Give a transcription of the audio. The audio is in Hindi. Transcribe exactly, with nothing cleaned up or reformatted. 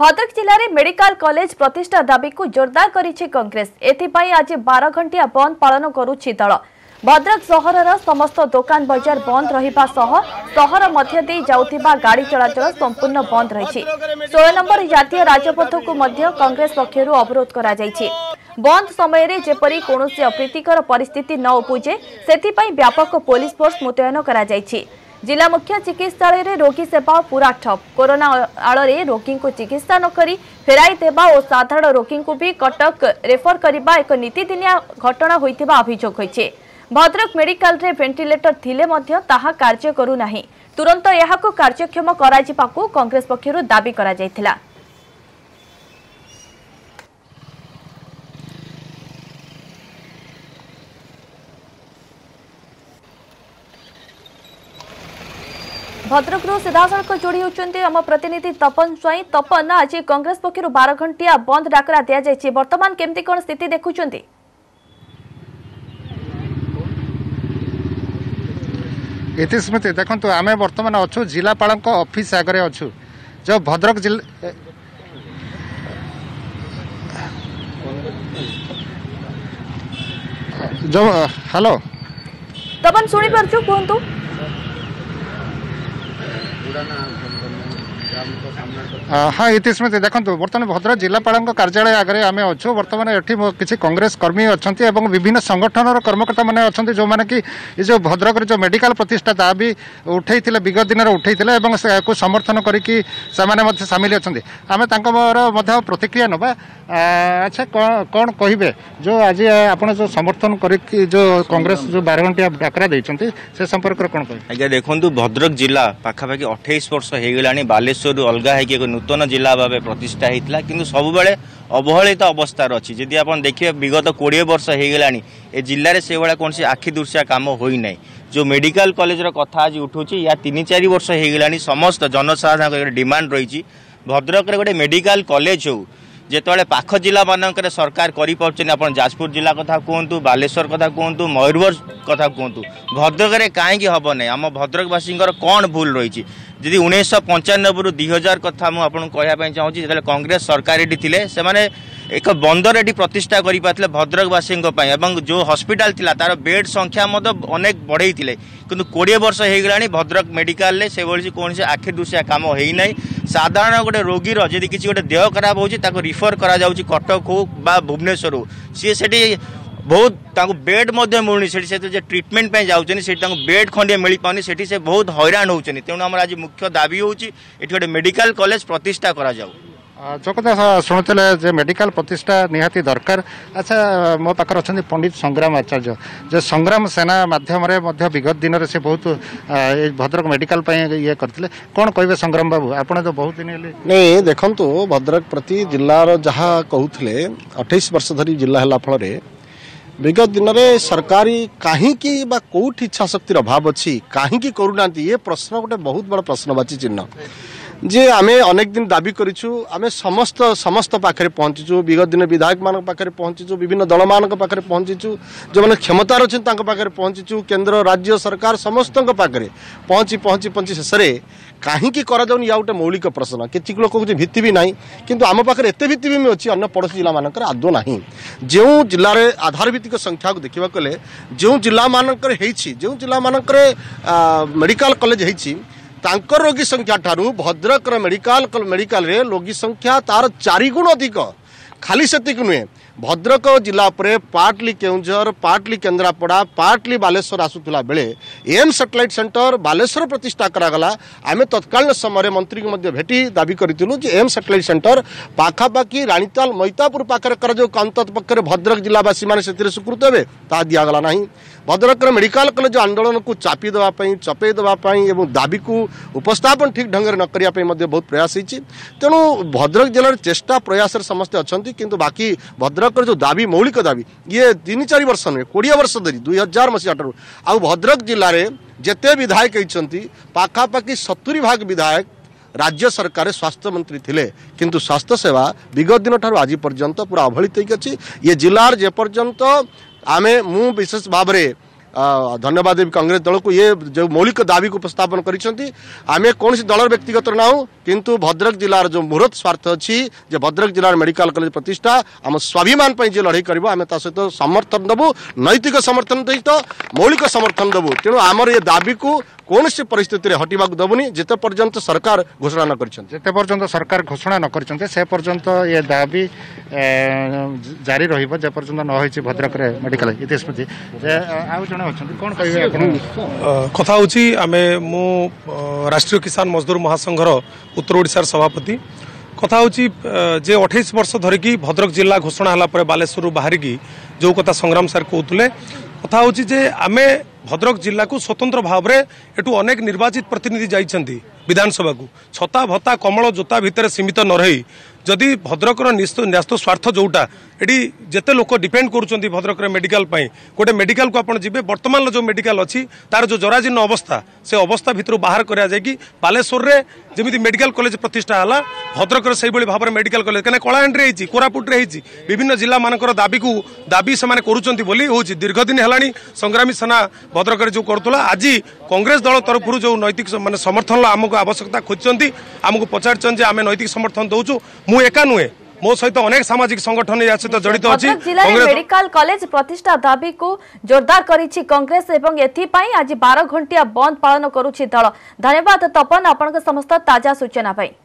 भद्रक जिले में मेडिकल कॉलेज प्रतिष्ठा दाबी को जोरदार करिछि कांग्रेस। एथिपाई आज बारह घंटिया बंद पालन करुछि दल। भद्रक सहरर समस्त दुकान बजार बंद रहिबा सह सहर मध्य दे जाउथिबा गाड़ी चलाचल संपूर्ण बंद रहिछि। सोलह नंबर जातीय राजपथ को मध्य कांग्रेस पक्षरु अवरोध करा जाइछि। बंद समय रे जेपरी कोनोसी अप्रीतिकर परिस्थिति न उपजे सेति पई व्यापक पुलिस फोर्स मुतयन करा जाइछि। जिला मुख्य चिकित्सालय रे रोगी सेवा पूरा ठप। कोरोना आलरे रोगी को चिकित्सा न करी फेराई देवा और साधारण रोगी को भी कटक रेफर करबा एक नीतिदिनिया घटना होइतिबा अभियोग होइछि। भद्रक मेडिकल रे वेंटिलेटर थिले मध्य ताहा कार्य करू नाही। तुरंत यहाको कार्यक्षम करा जिबाकू कांग्रेस पक्षरु दाबी करा जाइथिला। भद्रक सीधासख जोड़ी होती आम प्रतिनिधि तपन स्वाई। तपन, आज कांग्रेस पक्षर बारह घंटिया बंद डाकरा दि जाए, बर्तमान केमती कौन स्थिति देखुं? स्मृति देखो आम बर्तमान अच्छु जिलापाल अफिस् आगे अच्छु जो भद्रक जिला जो हेलो तपन शुणी पार्छ कहतु हाँ इतिस्मृति देखो बर्तमान भद्रक जिलापाल कार्यालय आगे आम अच्छू। बर्तमान एटी किसी कांग्रेस कर्मी अच्छे और विभिन्न संगठन कर्मकर्ता मैंने अच्छा जो मैंने कि जो भद्रक जो मेडिकल प्रतिष्ठा दाबी उठे विगत दिन उठे को समर्थन करके सामिल अच्छा आम प्रतिक्रिया नवा। अच्छा कौन कहे जो आज आप जो समर्थन करके जो कांग्रेस जो बारह घंटिया डाकरा देते से संपर्क कौन कह? आज देखो भद्रक जिला पाखापाखि अठाईस वर्ष हो बालेश्वर अलग होगी एक नूतन जिला भाव प्रतिष्ठा होता कि सब बेले अवहेलित अवस्थार अच्छी। जी आप देखिए विगत कोड़े वर्ष होगा ए जिले से भाया कौन आखि दृश्या काम होना। जो मेडिकल कॉलेज कथा आज उठूँगी या तीन चार वर्ष होगा समस्त जनसाधारण एक डिमांड रही भद्रक गोटे मेडिकल कॉलेज हो जिते पाख जिला मानक सरकार कर जाजपुर जिला कथा कहतु बालेश्वर कथा कहतु मयूरभंज कथा कहतु भद्रक कहीं हम ना आम भद्रकवासी कौन भूल रही जी उन्नीस पंचानबे रु दुई हजार कथा मुझे कहवाई चाहिए। जो कांग्रेस सरकार ये थे से एक बंदर ये प्रतिष्ठा कर भद्रकवासी जो हस्पिटाल थी तार बेड संख्या अनेक बढ़ई थे कि कोड़े वर्ष होगा भद्रक मेडिकल से कौन से आखि दृश्या काम होना। साधारण गोटे रोगी जी किसी गोटे देह खराब हो रिफर करा जाउची कटक हो बा भुवनेश्वर हो सी से बहुत तांको बेड मिलनी से ट्रिटमेंट जाऊँगी से बेड खंडे मिल पानी से बहुत हैरान होती। तेणु आम आज मुख्य दाबी होची गोटे मेडिकल कॉलेज प्रतिष्ठा करा जाऊ। जो कथा शुणुले जे मेडिकल प्रतिष्ठा निहाती दरकार। अच्छा मो पाखे अच्छा पंडित संग्राम आचार्य जो संग्राम सेना मध्यम विगत दिन में से बहुत भद्रक मेडिकल ये करते कौन कहे संग्राम बाबू आप तो बहुत दिन नहीं देखु भद्रक प्रति जिलार जहाँ कहते अठाईस वर्ष धरी जिला है फल विगत दिन में सरकारी कहीं कौट इच्छाशक्तिर अभाव अच्छी कहीं करूना ये प्रश्न गोटे बहुत बड़ा प्रश्नवाची चिन्ह जे आमे अनेक दिन दाबी करिछु। आमे समस्त समस्त पाखे पहुँचीचु विगत दिन विधायक मान पाखे पहुँचीचु विभिन्न दल मान पाखे पहुँचीचु जो मैंने क्षमतार अच्छे पाखे पहुँचीचु केन्द्र राज्य सरकार समस्त पाखे पहुँची पहुँची पहुँची शेष में कहीं गोटे मौलिक प्रश्न किसी लोक भित्ति भी ना कि आम पाखे एत भित्ति भी अच्छी अगर पड़ोशी जिला मानक आदो ना जो जिले में आधार भित्तिक संख्या को देखा गले जो जिला मानक जो जिला मानक मेडिकल कॉलेज होती तांकर रोगी संख्या ठारू भद्रक मेडिकल मेडिकल रे रोगी संख्या तार चार गुण अधिक। खाली सेतिक नुहे भद्रक जिला उपरे पाटली केउंझर पाटली केन्द्रापड़ा पाटली बालेश्वर आसूला बेले एम सैटेलाइट सेंटर बालेश्वर प्रतिष्ठा करागला। आम तत्कालीन समय मंत्री को मध्य भेटी दाबी करूँ कि एम सैटेलाइट सेंटर पाखापाखि राणीताल मैतापुर पाखे कर कांतत पक्ष भद्रक जिलावासी मैंने से स्वीकृत हे ता दिगला ना। भद्रक मेडिकल कॉलेज आंदोलन को चापी देवाई चपे देवाई और दाबी को उपस्थापन ठीक ढंग न करने बहुत प्रयास होती। तेणु भद्रक जिलार चेष्टा प्रयास समस्ते अच्छा किंतु बाकी भद्रक जो दाबी मौलिक दाबी ये तीन चार वर्ष नुहे कोड़े वर्ष धरी दुई हजार मसीह ठार आ भद्रक जिले में जिते विधायक होती पाखापाखि सत्तरी भाग विधायक राज्य सरकार स्वास्थ्य मंत्री थे किंतु स्वास्थ्य सेवा विगत दिन ठार आज पर्यंत पूरा अवहेलित होगी। ये जिलार जेपर्यंत आमे मु विशेष भाव में धन्यवाद कांग्रेस दल को ये जो मौलिक दाबी को उपस्थापन करिसेंती आमे कोन से दलर व्यक्तिगत नाउ किंतु भद्रक जिलार जो मुहूर्त स्वार्थ अछि जे भद्रक जिलार मेडिकल कॉलेज प्रतिष्ठा हम स्वाभिमान पई जे लड़ाई करबो आमे ता सहित समर्थन देबो नैतिक समर्थन सहित मौलिक समर्थन देबो तेनु हमर ये दाबी को कोन से परिस्थिति रे हटिबाक देबोनी जेते पर्यंत सरकार घोषणा न करिसेंती जेते पर्यंत सरकार घोषणा न करिसेंती से पर्यंत ये दाबी जारी रहिबो जे पर्यंत न होइछि भद्रक रे मेडिकल इतिस्मृति जे आउ कथा आमे मो राष्ट्रीय किसान मजदूर महासंघर उत्तर ओडिशार सभापति कथा जे अठाईस वर्ष धरिकी भद्रक जिला घोषणा हलापर बालेश्वर बाहरिकी जो कथा संग्राम सार कहते कथा जे आमे भद्रक जिला को स्वतंत्र भाव में एटू अनेक निर्वाचित प्रतिनिधि जाइछन्ति विधानसभा को छता भत्ता कमल जोता भितर सीमित न रही जदि भद्रक न्यस्त स्वार्थ जोटा ये जिते लोक डिपेंड कर भद्रक मेडिकल गोटे मेडिकल को आपड़ जी बर्तमान जो मेडिकल अच्छी तार जो जराजीर्ण अवस्था से अवस्था भितर बाहर कराई बालेश्वर में जमी मेडिकल कॉलेज प्रतिष्ठा है भद्रक से भाव में मेडिकल कॉलेज कहीं कलाहांडी होती कोरापुट होती विभिन्न जिला मानकर दाबी को दाबी से करूँगी हो दीर्घ दिन है संग्रामी सेना भद्रक जो करूला आज कांग्रेस दल तरफ जो नैतिक मानने समर्थन आमको आवश्यकता खोजती आमको पचार आम नैतिक समर्थन दौचु मु एका नुहे मो सहित अनेक सामाजिक संगठन या सहित जड़ित अछि। मेडिकल कॉलेज प्रतिष्ठा दाबी को जोरदार करिछि कांग्रेस एवं एथि पई आज बारह घंटिया बंद पालन करुछि दल। धन्यवाद तपन आपनक समस्त ताजा सूचना पई।